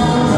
Oh,